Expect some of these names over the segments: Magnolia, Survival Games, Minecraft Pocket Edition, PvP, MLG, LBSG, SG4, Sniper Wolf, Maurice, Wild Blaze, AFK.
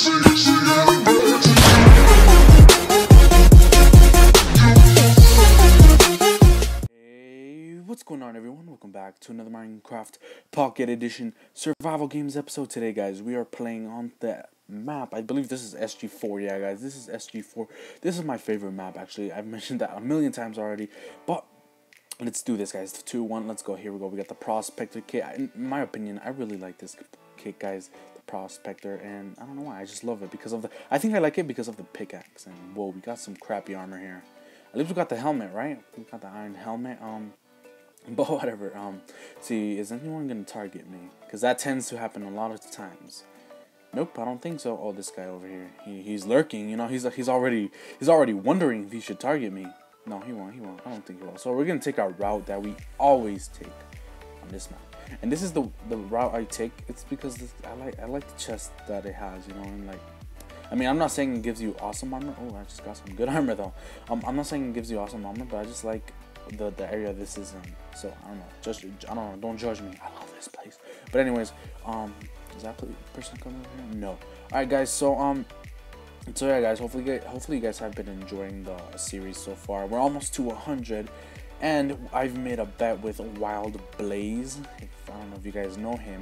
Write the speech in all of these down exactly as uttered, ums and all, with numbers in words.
Hey, what's going on, everyone? Welcome back to another Minecraft Pocket Edition Survival Games episode. Today, guys, we are playing on the map. I believe this is S G four. Yeah, guys, this is S G four. This is my favorite map, actually. I've mentioned that a million times already, but let's do this, guys. two, one, let's go. Here we go. We got the Prospector kit. In my opinion, I really like this kit, guys. The Prospector, and I don't know why. I just love it because of the... I think I like it because of the pickaxe. And whoa, we got some crappy armor here. At least we got the helmet, right? We got the iron helmet. Um, but whatever. Um, see, is anyone gonna target me? Because that tends to happen a lot of times. Nope, I don't think so. Oh, this guy over here. He he's lurking. You know, he's he's already he's already wondering if he should target me. No, he won't, he won't. I don't think he will. So we're going to take our route that we always take on this map. And this is the the route I take. It's because this, I like I like the chest that it has, you know, and like... I mean, I'm not saying it gives you awesome armor. Oh, I just got some good armor, though. Um, I'm not saying it gives you awesome armor, but I just like the, the area this is in. So, I don't know. Just, I don't know. Don't judge me. I love this place. But anyways, um... is that person coming over here? No. Alright, guys, so, um... So yeah, guys, hopefully you guys, hopefully you guys have been enjoying the series so far. We're almost to one hundred, and I've made a bet with Wild Blaze. If, I don't know if you guys know him.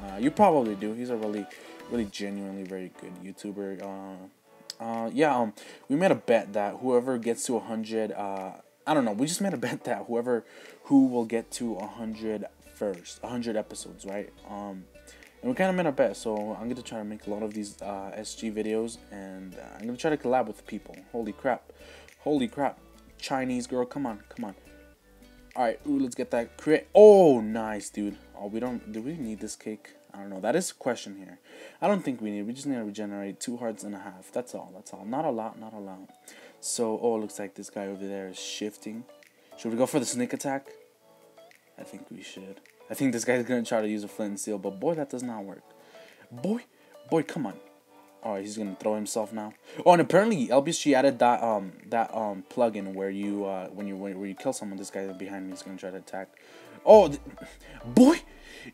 Uh, you probably do. He's a really, really genuinely very good YouTuber. Uh, uh, yeah, um, we made a bet that whoever gets to one hundred, uh, I don't know, we just made a bet that whoever, who will get to one hundred first, one hundred episodes, right? Um... And we kind of made our bet, so I'm going to try to make a lot of these uh, S G videos, and uh, I'm going to try to collab with people. Holy crap. Holy crap. Chinese girl, come on, come on. Alright, ooh, let's get that crit. Oh, nice, dude. Oh, we don't, do we need this cake? I don't know. That is a question here. I don't think we need it. We just need to regenerate two hearts and a half. That's all, that's all. Not a lot, not a lot. So, oh, it looks like this guy over there is shifting. Should we go for the sneak attack? I think we should. I think this guy's gonna try to use a flint and steel, but boy, that does not work. Boy, boy, come on! All right, he's gonna throw himself now. Oh, and apparently L B S G added that um that um plugin where you uh when you when, where you kill someone, this guy behind me is gonna try to attack. Oh, boy,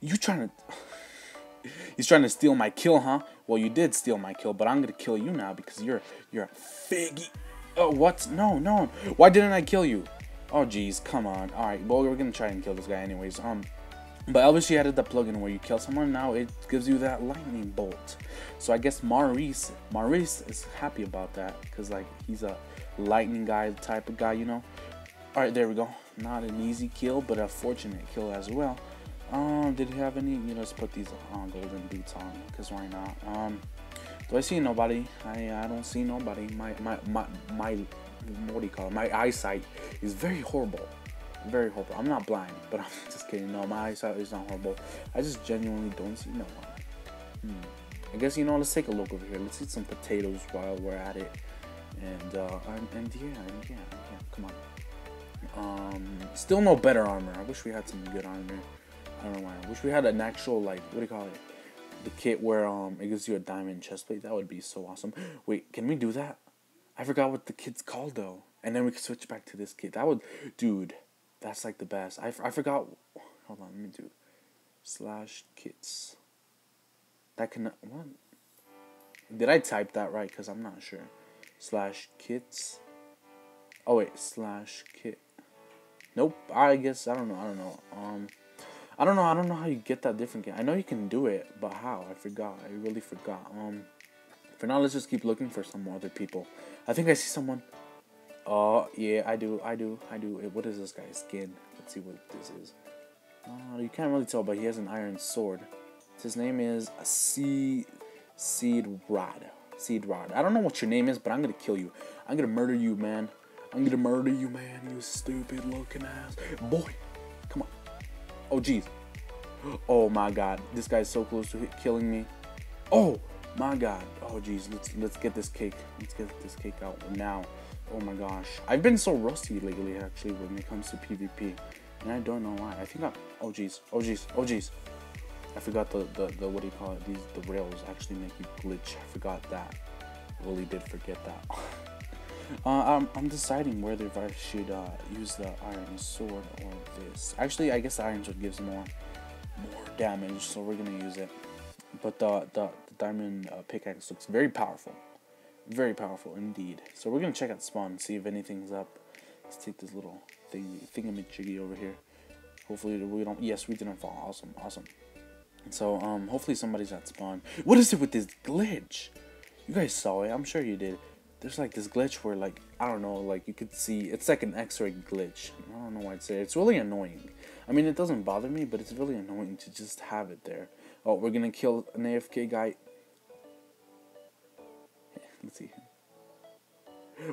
you trying to? He's trying to steal my kill, huh? Well, you did steal my kill, but I'm gonna kill you now because you're you're a figgy. Oh, what? No, no. Why didn't I kill you? Oh, jeez, come on. All right, well, we're gonna try and kill this guy anyways. Um. But L B S G added the plugin where you kill someone, now it gives you that lightning bolt. So I guess Maurice, Maurice is happy about that, because like, he's a lightning guy type of guy, you know? Alright, there we go. Not an easy kill, but a fortunate kill as well. Um, did he have any? You know, let's put these uh, golden boots on, because why not? Um, do I see nobody? I, I don't see nobody. My, my, my, my, what do you call it? My eyesight is very horrible. Very horrible. I'm not blind, but I'm just kidding. No, my eyesight is not horrible. I just genuinely don't see no one. Hmm. I guess, you know, let's take a look over here. Let's eat some potatoes while we're at it. And, uh, and, and yeah, and yeah, yeah, come on. Um, still no better armor. I wish we had some good armor. I don't know why. I wish we had an actual, like, what do you call it? The kit where, um, it gives you a diamond chestplate. That would be so awesome. Wait, can we do that? I forgot what the kit's called, though. And then we could switch back to this kit. That would, dude. That's like the best. I, I forgot. Hold on, let me do slash kits. That can what? Did I type that right? Cause I'm not sure. Slash kits. Oh wait, slash kit. Nope. I guess I don't know. I don't know. Um, I don't know. I don't know how you get that different kit. I know you can do it, but how? I forgot. I really forgot. Um, for now, let's just keep looking for some other people. I think I see someone. Oh, yeah, I do, I do, I do. What is this guy's skin? Let's see what this is. Uh, you can't really tell, but he has an iron sword. His name is Seed Rod. Seed Rod. I don't know what your name is, but I'm going to kill you. I'm going to murder you, man. I'm going to murder you, man, you stupid looking ass. Boy, come on. Oh, jeez. Oh, my God. This guy's so close to killing me. Oh, my God. Oh, jeez. Let's, let's get this cake. Let's get this cake out now. Oh my gosh, I've been so rusty lately actually when it comes to PvP, and I don't know why. I think I, oh jeez, oh jeez, oh jeez, I forgot the, the, the, what do you call it, these, the rails actually make you glitch. I forgot that, really did forget that. uh, I'm, I'm deciding whether if I should uh, use the iron sword or this. Actually, I guess the iron sword gives more, more damage, so we're gonna use it. But the, the, the diamond uh, pickaxe looks very powerful. Very powerful indeed. So we're going to check out spawn and see if anything's up. Let's take this little thing, thingamajiggy over here. Hopefully we don't... Yes, we didn't fall. Awesome, awesome. So, um, hopefully somebody's at spawn. What is it with this glitch? You guys saw it. I'm sure you did. There's like this glitch where, like, I don't know, like, you could see... It's like an x-ray glitch. I don't know why I'd say it. It's really annoying. I mean, it doesn't bother me, but it's really annoying to just have it there. Oh, we're going to kill an A F K guy. Let's see.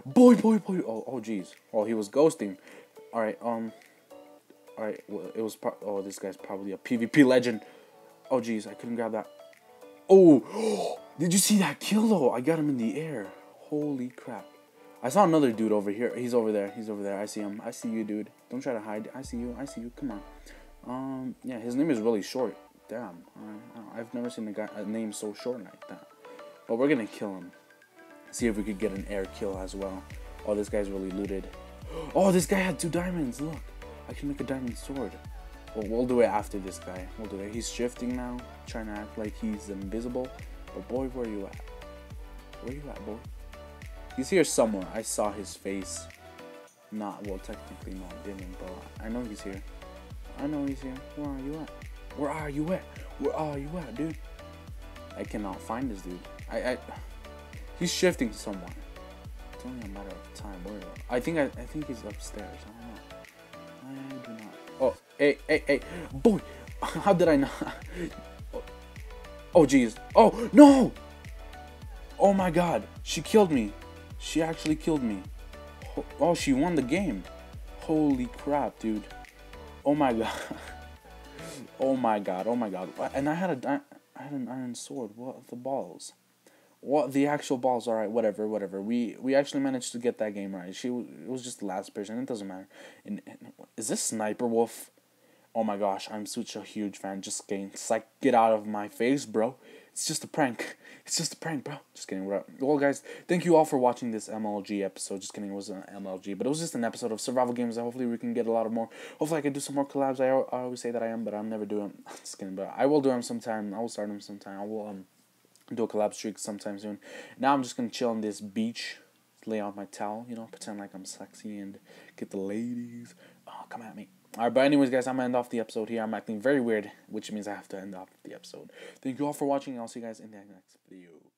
Boy, boy, boy. Oh, oh, jeez. Oh, he was ghosting. All right. Um. All right. Well, it was. Pro oh, this guy's probably a PvP legend. Oh, jeez. I couldn't grab that. Oh. Did you see that kill though? I got him in the air. Holy crap. I saw another dude over here. He's over there. He's over there. I see him. I see you, dude. Don't try to hide. I see you. I see you. Come on. Um. Yeah. His name is really short. Damn. I, I've never seen a guy a name so short like that. But we're gonna kill him. See if we could get an air kill as well. Oh, this guy's really looted. Oh, this guy had two diamonds. Look, I can make a diamond sword. Well, we'll do it after this guy. We'll do it. He's shifting now, trying to act like he's invisible. But boy, where are you at? Where are you at, boy? He's here somewhere. I saw his face. Not well, technically no, I didn't. But I know he's here. I know he's here. Where are you at? Where are you at? Where are you at, dude? I cannot find this dude. I. I He's shifting somewhere. It's only a matter of time. Where? I think I, I think he's upstairs. I don't know. I do not. Oh, hey, hey, hey, boy! How did I not? Oh, jeez. Oh no! Oh my God! She killed me. She actually killed me. Oh, she won the game. Holy crap, dude! Oh my God! Oh my God! Oh my God! And I had a, I had an iron sword. What the balls? What the actual balls? All right, whatever, whatever. We we actually managed to get that game right. She it was just the last person. It doesn't matter. And, and is this Sniper Wolf? Oh my gosh, I'm such a huge fan. Just kidding. It's like, get out of my face, bro. It's just a prank. It's just a prank, bro. Just kidding. Well, guys, thank you all for watching this M L G episode. Just kidding, it wasn't M L G, but it was just an episode of Survival Games. Hopefully, we can get a lot of more. Hopefully, I can do some more collabs. I, I always say that I am, but I'm never doing them. Just kidding, but I will do them sometime. I will start them sometime. I will um. do a collab streak sometime soon. Now I'm just gonna chill on this beach, lay out my towel, you know, pretend like I'm sexy and get the ladies. Oh, come at me. Alright, but anyways, guys, I'm gonna end off the episode here. I'm acting very weird, which means I have to end off the episode. Thank you all for watching, and I'll see you guys in the next video.